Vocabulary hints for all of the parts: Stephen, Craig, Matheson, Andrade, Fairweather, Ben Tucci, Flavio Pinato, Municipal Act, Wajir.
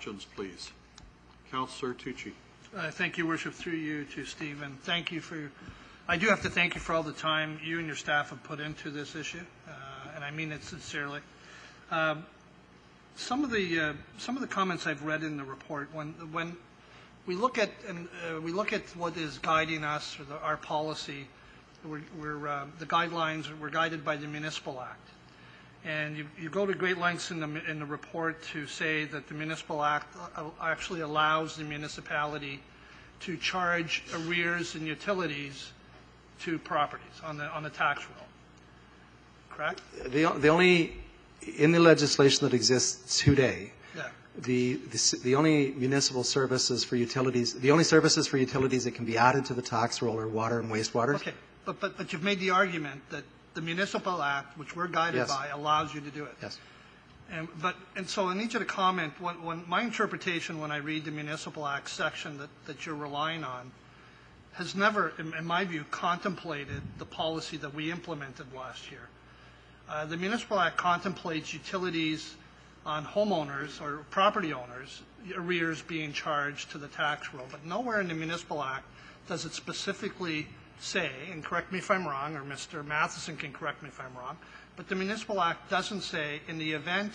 Questions, please. Councillor Tucci. Thank you, Worship, through you to Stephen. Thank you for your, I do have to thank you for all the time you and your staff have put into this issue, and I mean it sincerely. Some of the comments I've read in the report, when we look at what is guiding us or our policy, the guidelines were guided by the Municipal Act, and you go to great lengths in the report to say that the Municipal Act actually allows the municipality to charge arrears and utilities to properties on the tax roll. Correct? The only in the legislation that exists today, yeah. The only municipal services for utilities, the only services for utilities that can be added to the tax roll are water and wastewater. Okay, but you've made the argument that the Municipal Act, which we're guided yes. by, allows you to do it. Yes. And so I need you to comment. When my interpretation, when I read the Municipal Act section that you're relying on, has never, in my view, contemplated the policy that we implemented last year. The Municipal Act contemplates utilities on homeowners or property owners, arrears being charged to the tax roll, but nowhere in the Municipal Act does it specifically say, and correct me if I'm wrong, or Mr. Matheson can correct me if I'm wrong, but the Municipal Act doesn't say, in the event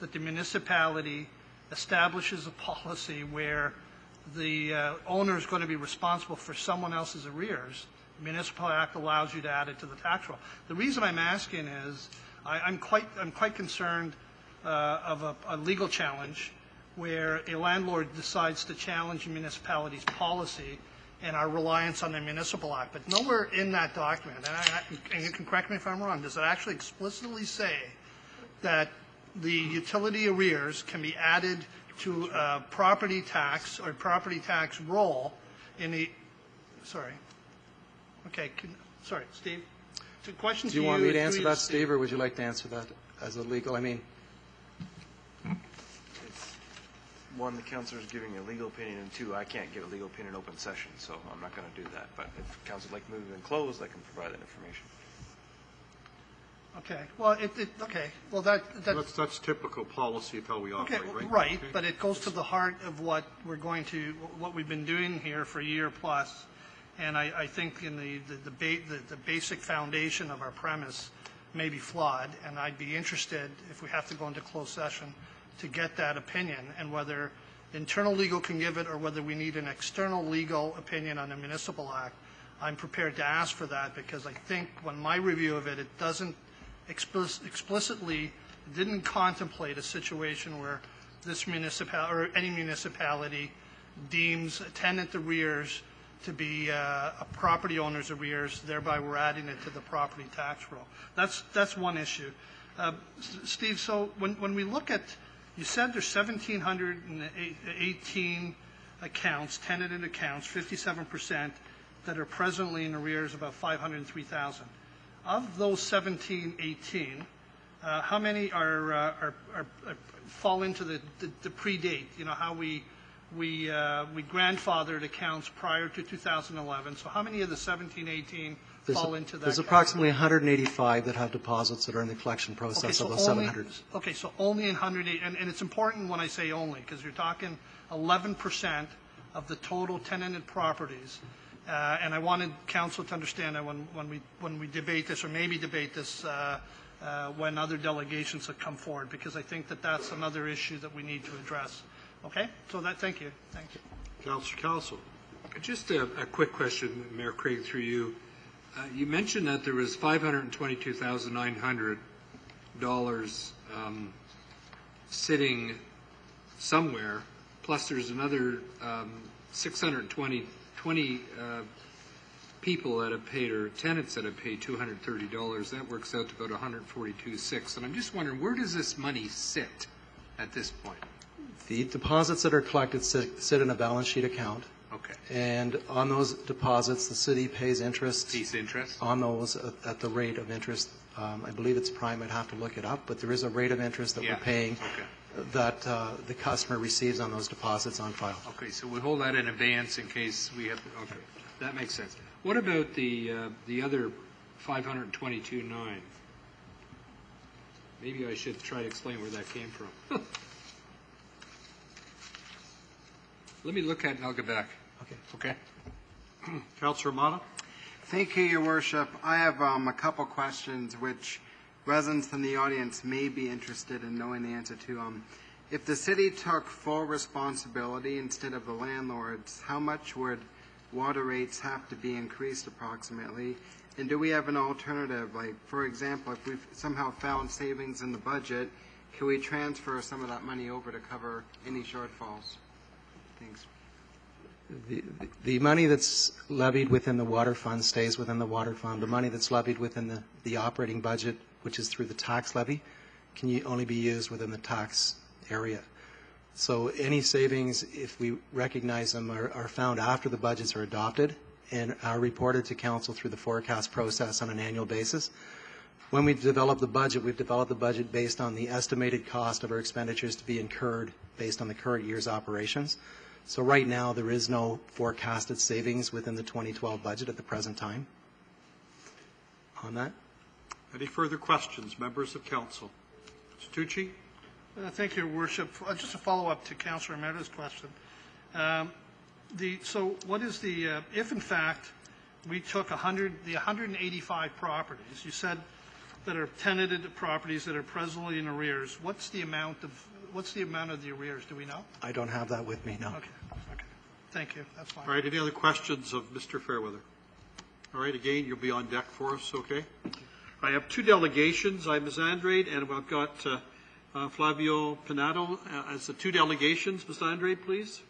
that the municipality establishes a policy where the owner is going to be responsible for someone else's arrears, Municipal Act allows you to add it to the tax roll. The reason I'm asking is I'm quite concerned of a legal challenge where a landlord decides to challenge a municipality's policy and our reliance on the Municipal Act. But nowhere in that document, and you can correct me if I'm wrong, does it actually explicitly say that the utility arrears can be added to a property tax or property tax roll in the, sorry. Okay, sorry, Steve. Two questions. Do you want me to answer that, Steve, or would you like to answer that as a legal? I mean, it's one, the councillor is giving a legal opinion, and two, I can't give a legal opinion in open session, so I'm not going to do that. But if council would like to move it in closed, I can provide that information. Okay. Well, that's typical policy of how we operate, okay, right? Right, okay. But it goes to the heart of what we're going to, what we've been doing here for a year plus. And I think in the basic foundation of our premise may be flawed, and I'd be interested, if we have to go into closed session, to get that opinion, and whether internal legal can give it or whether we need an external legal opinion on the Municipal Act. I'm prepared to ask for that, because I think when my review of it, it doesn't explicitly didn't contemplate a situation where this municipality or any municipality deems tenant arrears to be a property owner's arrears, thereby we're adding it to the property tax roll. That's one issue. Steve, so when we look at, you said there's 1,718 accounts, tenanted accounts, 57% that are presently in arrears, about 503,000. Of those 1,718, how many are fall into the predate, you know, how we grandfathered accounts prior to 2011. So how many of the 1718 fall into that? There's approximately 185 that have deposits that are in the collection process, okay, so of those only, 700. Okay, so only 180, and it's important when I say only, because you're talking 11% of the total tenanted properties. And I wanted council to understand that when we debate this, or maybe debate this when other delegations have come forward, because I think that that's another issue that we need to address. Okay, so that, thank you. Thank you. Council. Just a quick question, Mayor Craig, through you. You mentioned that there was $522,900 sitting somewhere, plus there's another 620 people that have paid, or tenants that have paid $230. That works out to about $142,600. And I'm just wondering, where does this money sit at this point? The deposits that are collected sit in a balance sheet account. Okay. And on those deposits, the city pays interest. Pays interest on those at the rate of interest. I believe it's prime. I'd have to look it up, but there is a rate of interest that yeah. we're paying okay. that the customer receives on those deposits on file. Okay. So we hold that in abeyance in case we have. Okay. That makes sense. What about the other 522,900? Maybe I should try to explain where that came from. Let me look at it and I'll get back. Okay. Okay. Councilor Romano. Thank you, Your Worship. I have a couple questions which residents in the audience may be interested in knowing the answer to. If the city took full responsibility instead of the landlords, how much would water rates have to be increased approximately? And do we have an alternative? Like, for example, if we've somehow found savings in the budget, can we transfer some of that money over to cover any shortfalls? Thanks. The money that's levied within the water fund stays within the water fund. The money that's levied within the operating budget, which is through the tax levy, can only be used within the tax area. So any savings, if we recognize them, are found after the budgets are adopted and are reported to council through the forecast process on an annual basis. When we develop the budget, we've developed the budget based on the estimated cost of our expenditures to be incurred based on the current year's operations. So right now, there is no forecasted savings within the 2012 budget at the present time. On that. Any further questions, members of council? Mr. Tucci? Thank you, Your Worship. Just a follow-up to Councillor Mehta's question. So what is the, if in fact we took 185 properties, you said that are tenanted properties that are presently in arrears, what's the amount of the arrears, do we know? I don't have that with me, no. Okay. Thank you, that's fine. All right, any other questions of Mr. Fairweather? All right, again, you'll be on deck for us, okay? I have two delegations. I have Ms. Andrade, and I've got Flavio Pinato as the two delegations. Ms. Andrade, please.